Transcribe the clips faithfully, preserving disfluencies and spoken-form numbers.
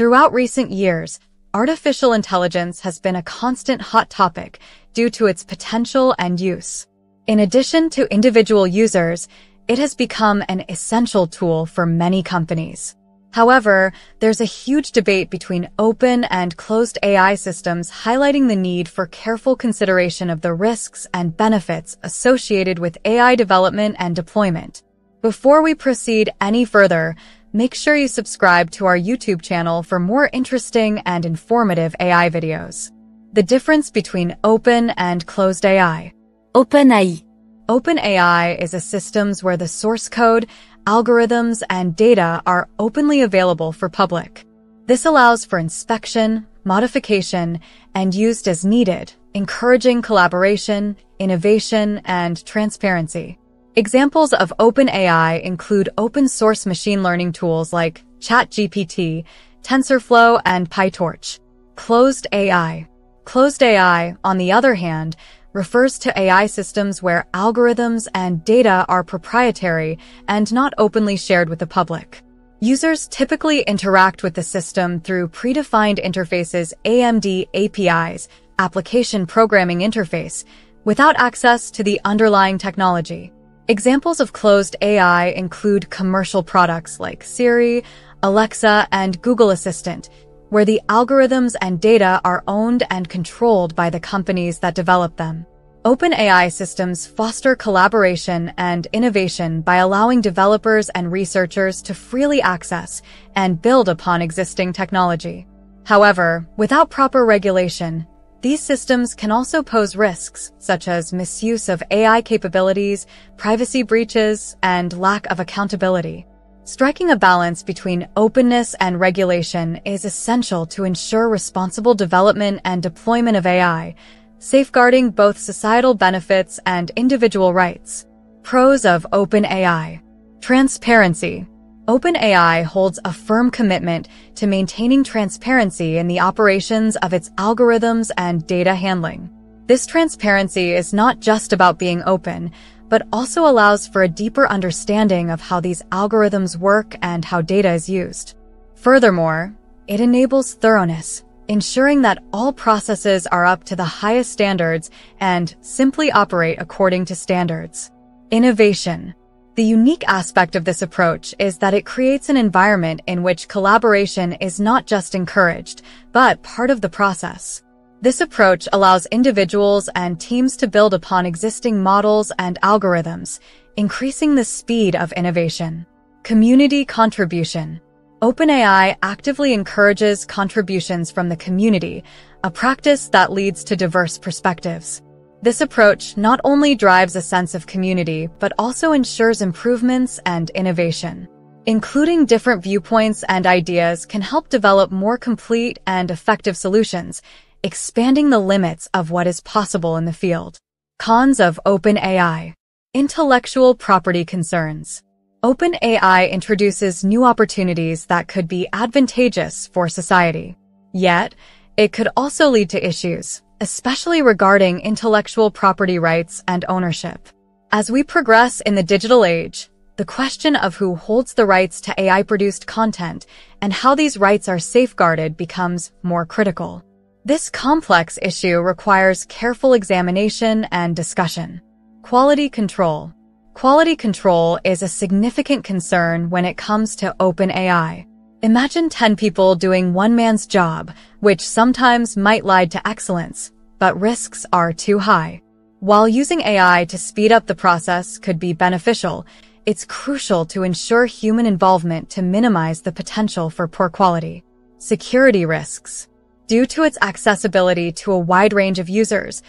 Throughout recent years, artificial intelligence has been a constant hot topic due to its potential and use. In addition to individual users, it has become an essential tool for many companies. However, there's a huge debate between open and closed A I systems, highlighting the need for careful consideration of the risks and benefits associated with A I development and deployment. Before we proceed any further, make sure you subscribe to our YouTube channel for more interesting and informative A I videos. The difference between open and closed A I. OpenAI. OpenAI is a system where the source code, algorithms, and data are openly available for public. This allows for inspection, modification, and used as needed, encouraging collaboration, innovation, and transparency. Examples of OpenAI include open-source machine learning tools like ChatGPT, TensorFlow, and PyTorch. Closed A I. Closed A I, on the other hand, refers to A I systems where algorithms and data are proprietary and not openly shared with the public. Users typically interact with the system through predefined interfaces, A M D A P Is, application programming interface, without access to the underlying technology. Examples of closed A I include commercial products like Siri, Alexa, and Google Assistant, where the algorithms and data are owned and controlled by the companies that develop them. Open A I systems foster collaboration and innovation by allowing developers and researchers to freely access and build upon existing technology. However, without proper regulation, these systems can also pose risks, such as misuse of A I capabilities, privacy breaches, and lack of accountability. Striking a balance between openness and regulation is essential to ensure responsible development and deployment of A I, safeguarding both societal benefits and individual rights. Pros of OpenAI. Transparency. OpenAI holds a firm commitment to maintaining transparency in the operations of its algorithms and data handling. This transparency is not just about being open, but also allows for a deeper understanding of how these algorithms work and how data is used. Furthermore, it enables thoroughness, ensuring that all processes are up to the highest standards and simply operate according to standards. Innovation. The unique aspect of this approach is that it creates an environment in which collaboration is not just encouraged, but part of the process. This approach allows individuals and teams to build upon existing models and algorithms, increasing the speed of innovation. Community contribution. OpenAI actively encourages contributions from the community, a practice that leads to diverse perspectives. This approach not only drives a sense of community, but also ensures improvements and innovation. Including different viewpoints and ideas can help develop more complete and effective solutions, expanding the limits of what is possible in the field. Cons of OpenAI. Intellectual property concerns. OpenAI introduces new opportunities that could be advantageous for society. Yet, it could also lead to issues, especially regarding intellectual property rights and ownership. As we progress in the digital age, the question of who holds the rights to A I-produced content and how these rights are safeguarded becomes more critical. This complex issue requires careful examination and discussion. Quality control. Quality control is a significant concern when it comes to OpenAI. Imagine ten people doing one man's job, which sometimes might lead to excellence, but risks are too high. While using A I to speed up the process could be beneficial, it's crucial to ensure human involvement to minimize the potential for poor quality. Security risks. Due to its accessibility to a wide range of users,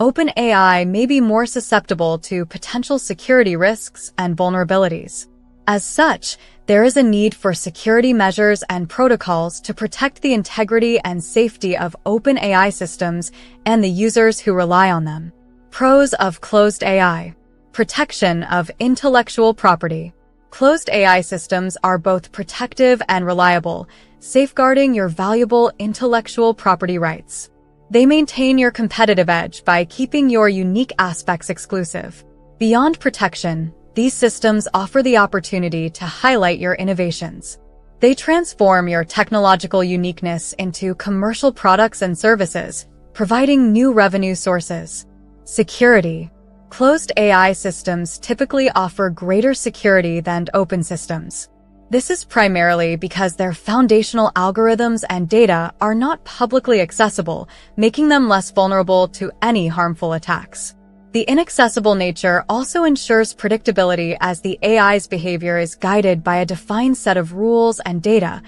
OpenAI may be more susceptible to potential security risks and vulnerabilities. As such, there is a need for security measures and protocols to protect the integrity and safety of OpenAI systems and the users who rely on them. Pros of closed A I. Protection of intellectual property. Closed A I systems are both protective and reliable, safeguarding your valuable intellectual property rights. They maintain your competitive edge by keeping your unique aspects exclusive. Beyond protection, these systems offer the opportunity to highlight your innovations. They transform your technological uniqueness into commercial products and services, providing new revenue sources. Security. Closed A I systems typically offer greater security than open systems. This is primarily because their foundational algorithms and data are not publicly accessible, making them less vulnerable to any harmful attacks. The inaccessible nature also ensures predictability as the A I's behavior is guided by a defined set of rules and data,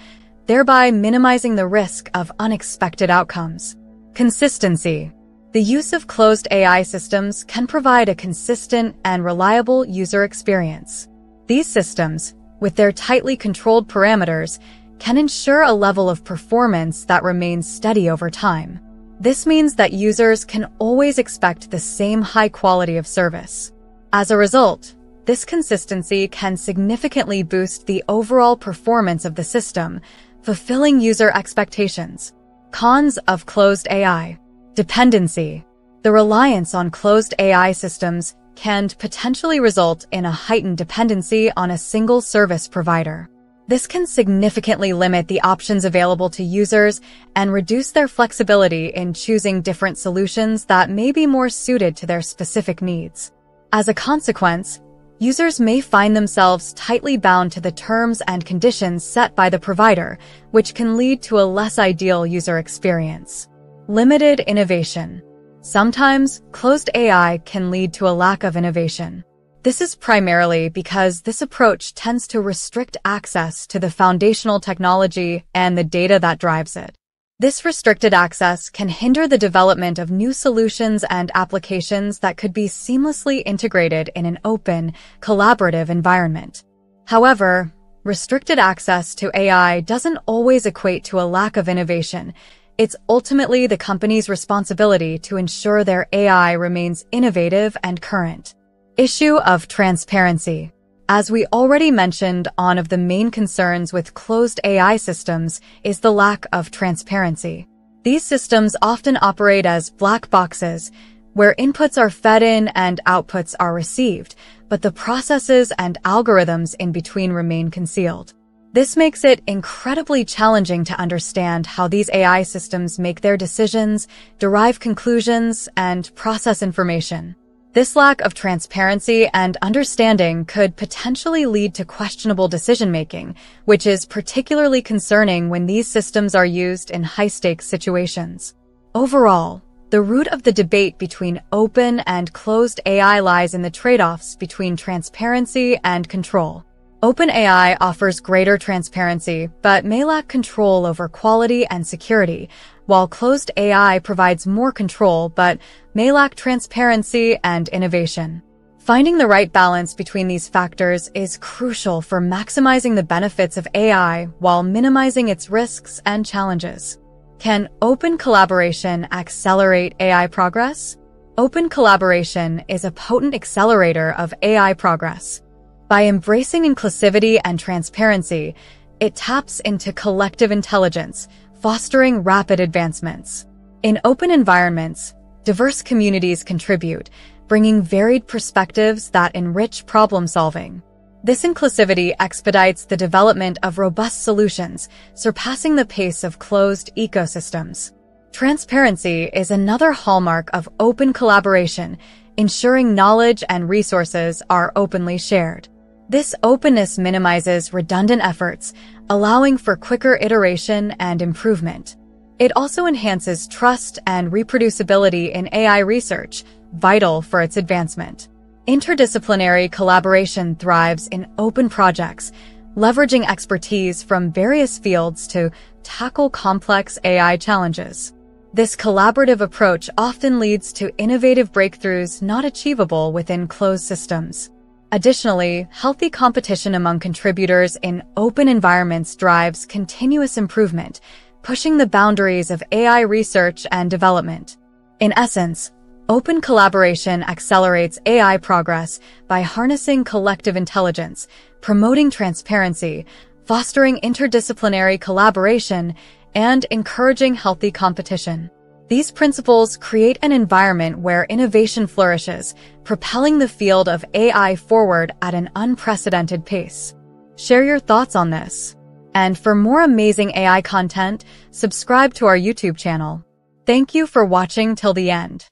thereby minimizing the risk of unexpected outcomes. Consistency. The use of closed A I systems can provide a consistent and reliable user experience. These systems, with their tightly controlled parameters, can ensure a level of performance that remains steady over time. This means that users can always expect the same high quality of service. As a result, this consistency can significantly boost the overall performance of the system, fulfilling user expectations. Cons of closed A I. Dependency. The reliance on closed A I systems can potentially result in a heightened dependency on a single service provider. This can significantly limit the options available to users and reduce their flexibility in choosing different solutions that may be more suited to their specific needs. As a consequence, users may find themselves tightly bound to the terms and conditions set by the provider, which can lead to a less ideal user experience. Limited innovation. Sometimes, closed A I can lead to a lack of innovation. This is primarily because this approach tends to restrict access to the foundational technology and the data that drives it. This restricted access can hinder the development of new solutions and applications that could be seamlessly integrated in an open, collaborative environment. However, restricted access to A I doesn't always equate to a lack of innovation. It's ultimately the company's responsibility to ensure their A I remains innovative and current. Issue of transparency. As we already mentioned, one of the main concerns with closed A I systems is the lack of transparency. These systems often operate as black boxes, where inputs are fed in and outputs are received, but the processes and algorithms in between remain concealed. This makes it incredibly challenging to understand how these A I systems make their decisions, derive conclusions, and process information. This lack of transparency and understanding could potentially lead to questionable decision-making, which is particularly concerning when these systems are used in high-stakes situations. Overall, the root of the debate between open and closed A I lies in the trade-offs between transparency and control. OpenAI offers greater transparency, but may lack control over quality and security, while closed A I provides more control, but may lack transparency and innovation. Finding the right balance between these factors is crucial for maximizing the benefits of A I while minimizing its risks and challenges. Can open collaboration accelerate A I progress? Open collaboration is a potent accelerator of A I progress. By embracing inclusivity and transparency, it taps into collective intelligence, fostering rapid advancements. In open environments, diverse communities contribute, bringing varied perspectives that enrich problem solving. This inclusivity expedites the development of robust solutions, surpassing the pace of closed ecosystems. Transparency is another hallmark of open collaboration, ensuring knowledge and resources are openly shared. This openness minimizes redundant efforts, allowing for quicker iteration and improvement. It also enhances trust and reproducibility in A I research, vital for its advancement. Interdisciplinary collaboration thrives in open projects, leveraging expertise from various fields to tackle complex A I challenges. This collaborative approach often leads to innovative breakthroughs not achievable within closed systems. Additionally, healthy competition among contributors in open environments drives continuous improvement, pushing the boundaries of A I research and development. In essence, open collaboration accelerates A I progress by harnessing collective intelligence, promoting transparency, fostering interdisciplinary collaboration, and encouraging healthy competition. These principles create an environment where innovation flourishes, propelling the field of A I forward at an unprecedented pace. Share your thoughts on this. And for more amazing A I content, subscribe to our YouTube channel. Thank you for watching till the end.